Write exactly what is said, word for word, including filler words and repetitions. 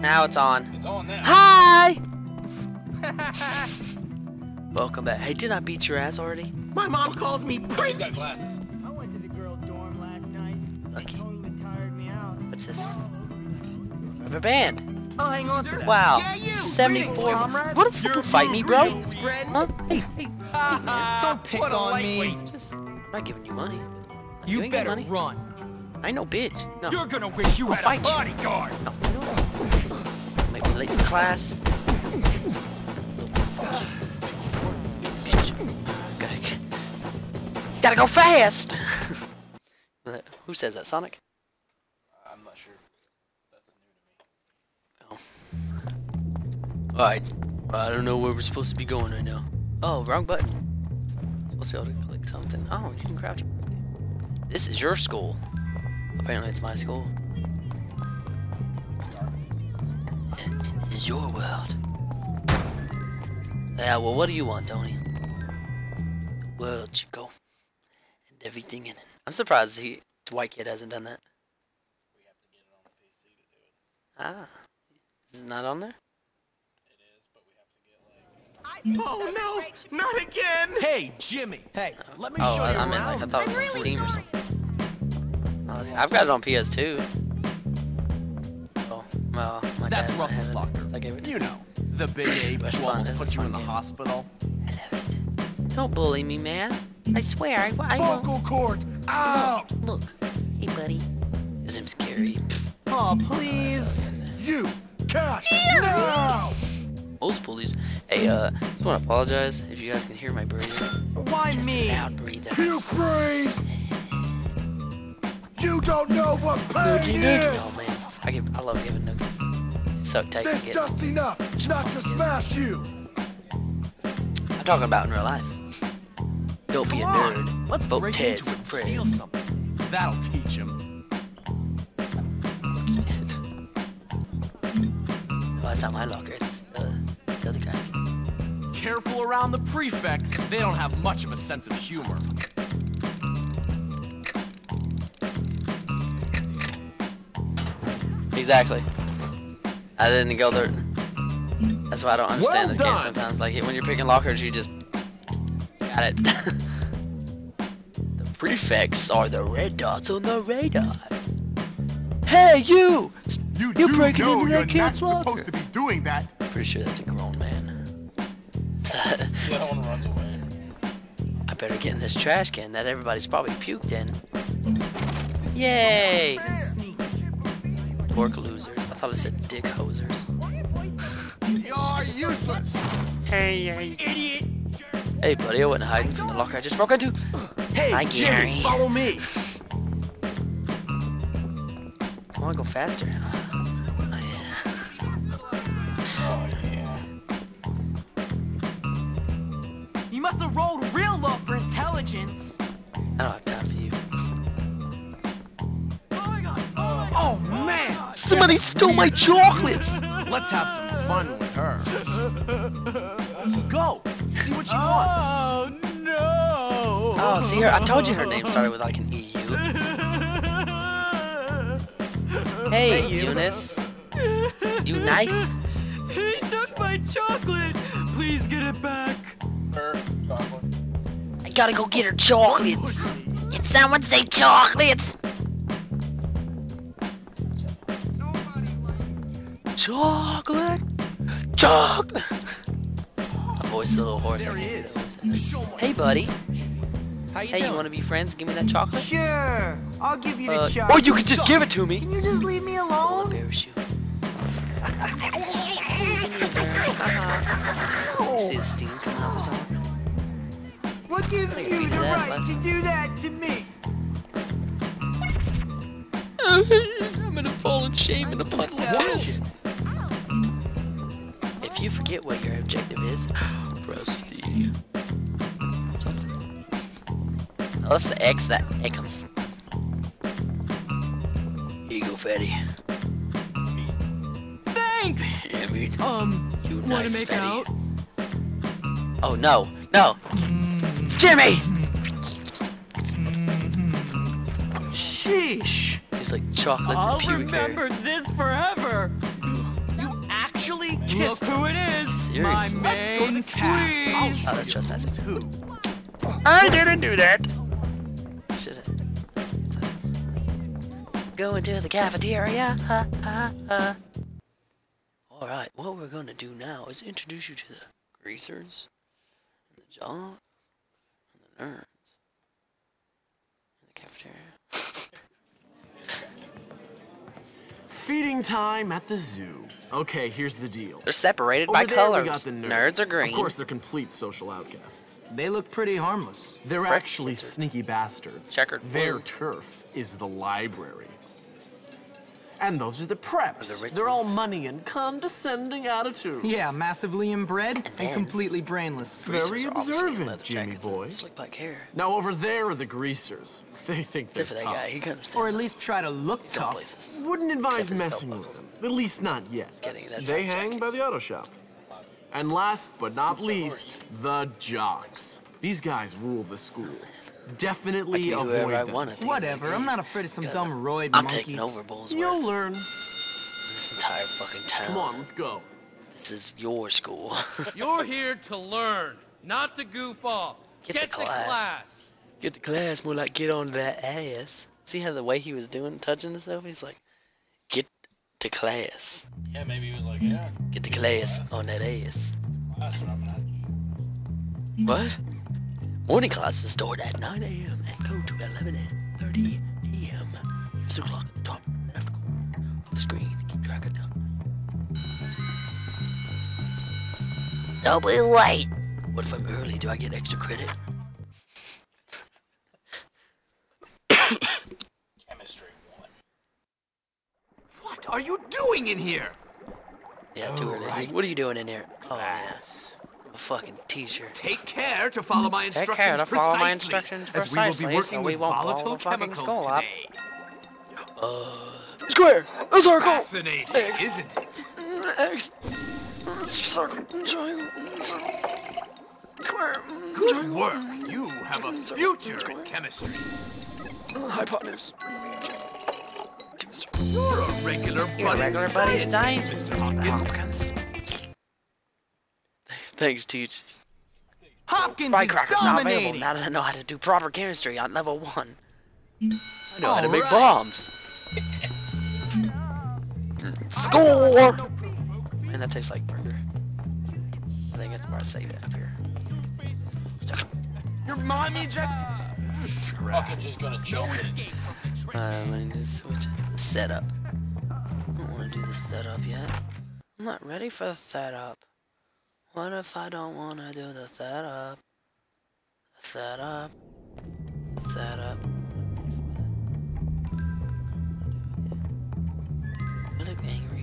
Now it's on. It's on now. Hi! Welcome back. Hey, did I beat your ass already? My mom calls me Prince. Got glasses. I went to the girl's dorm last night. Lucky. It totally tired me out. What's this? Rubber band. Oh, hang on to that. Wow. Yeah, you. seventy-four. Greetings, what a fucking fight me, bro. Huh? Hey, hey, hey, man. Don't pick what on me. Just, I'm not giving you money. You, you better money. Run. I ain't no bitch. No. You're gonna wish you I'll had fight a bodyguard. You. No. Might be late for class. Gotta go fast! Who says that, Sonic? I'm not sure. That's new to me. Oh. Alright. I don't know where we're supposed to be going right now. Oh, wrong button. I'm supposed to be able to click something. Oh, you can crouch. This is your school. Apparently it's my school. This is your world. Yeah, well, what do you want, Tony? The world, Chico. Everything in it. I'm surprised he, Dwight Kid hasn't done that. We have to get it on the P C to do it. Ah. Is it not on there? It is, but we have to get like... Oh no! Not again! Hey, Jimmy! Hey, oh, let me oh, show I, you I mean, like, I thought it was on really Steam sorry. Or something. Oh, yes. I've got it on P S two. Oh, well, my That's dad, Russell's locker. So I gave it to you know, the big ape who almost put you in the game. Hospital. I love it. Don't bully me, man. I swear, I, I won't. Vocal cord, out! Look, hey buddy. His name's Gary. Aw, oh, please. You can't. No! Most bullies. Hey, uh, just want to apologize if you guys can hear my breathing. Why just me? Loud breathing. You breathe! You don't know what pain noogie, is! Noogie. Oh man, I, give, I love giving noogies. It's so tight to get. It's just enough not to smash you! I'm talking about in real life. Don't Come be a nerd. On. Let's vote break Ted into it for steal something. That'll teach him. Oh, it's not my locker. It's uh, the other guys. Careful around the prefects. They don't have much of a sense of humor. Exactly. I didn't go there. That's why I don't understand well this done. Game sometimes. Like when you're picking lockers, you just. Got it. The prefects are the red dots on the radar. Hey, you! You, you breaking into that kid's locker. You're not supposed to be doing that. Pretty sure that's a grown man. That one runs away. I better get in this trash can that everybody's probably puked in. Yay! Pork losers. I thought it said dick hosers. You're useless. Hey, hey, idiot! Hey buddy, I wasn't hiding from the locker I just broke into. Hey, hi, Gary. Jimmy, follow me. Come on, go faster. Oh yeah. Oh yeah. You must have rolled real low for intelligence. I don't have time for you. Oh my god! Oh, my god. Oh man! Somebody stole my chocolates. Let's have some fun with her. Go. See what she wants. Oh no! Oh, see her. I told you her name started with like an E U. Hey, hey you. Eunice. You nice? He took my chocolate. Please get it back. Her chocolate. I gotta go get her chocolates. Did someone say chocolates? Chocolate. Chocolate. Voice the little horse. There I can't do that voice. Hey, buddy. How you hey, doing? You want to be friends? Give me that chocolate. Sure, I'll give you uh, the chocolate. Or you can just give it to me. Can you just leave me alone? I'll embarrass you. Oh. You see the steam coming out of something? What gives you the right left? To do that to me? I'm gonna fall in shame in a puddle. What? You forget what your objective is. Press the something. Oh, that's the X that echoes. Here you go, fatty. Thanks. Yeah, I mean, um, you wanna nice, make fatty. Out? Oh no, no, mm. Jimmy! Mm-hmm. Sheesh. He's like chocolates I'll and pubic hair. I'll remember this forever. kiss. Look who it is. Seriously. My main cast. Oh, that's trespassing. Who? I didn't do that. Should I go into the cafeteria? Ha, ha, ha. All right. What we're gonna do now is introduce you to the greasers, and the jaws, and the nerds, and the cafeteria. Feeding time at the zoo. Okay, here's the deal. They're separated Over by there, colors. We got the nerds. Nerds are green. Of course, they're complete social outcasts. They look pretty harmless. They're Breakfast actually lizard. sneaky bastards. Checkered Their blue. turf is the library. And those are the preps. Are the rich they're ones. all money and condescending attitudes. Yeah, massively inbred and, and completely brainless. Very observant, Jimmy boy. Just like black hair. Now over there are the greasers. They think they're Except tough. Guy. He or at least try to look He's tough. Wouldn't advise messing with them. At least not yet. Kidding, they hang by the auto shop. And last but not least, the jocks. These guys rule the school. Definitely avoid them. Whatever, I'm not afraid of some dumb roid monkeys. I'm taking over, Bullsworth. You'll learn. This entire fucking town. Come on, let's go. This is your school. You're here to learn, not to goof off. Get, get the, the class. class. Get the class, more like get on that ass. See how the way he was doing, touching himself? He's like, get to class. Yeah, maybe he was like, yeah. Get to class, class on that ass. Class, but I'm not. What? Morning classes start at nine A M and go to eleven thirty A M Use the clock at the top left corner of the screen to keep track of time. Don't be late! What if I'm early? Do I get extra credit? Chemistry one. What are you doing in here? Yeah, too early. Right. What are you doing in here? Oh, yes. Yeah. A fucking teacher. Take care to follow my instructions. Take care to follow my instructions precisely. We will be working so we won't volatile chemicals school up. today. Uh, square, a circle. Fascinating, X, isn't it? X, circle, triangle, circle, square. Good triangle, work. You have a future square. in chemistry. Uh, hypotenuse. Chemistry. You're a regular buddy. You're a regular buddy scientist, scientist, Mister Hopkins. Hopkins. Thanks, teach. Hopkins is dominating. Now that I know how to do proper chemistry on level one, I know All how to right. make bombs. Score! And that tastes like burger. I think it's more to save it up here. Your mommy just. Fucking just gonna choke it. Uh, I'm going to switch the setup. I don't want to do the setup yet. I'm not ready for the setup. What if I don't wanna do the setup? The setup. The setup. I look angry.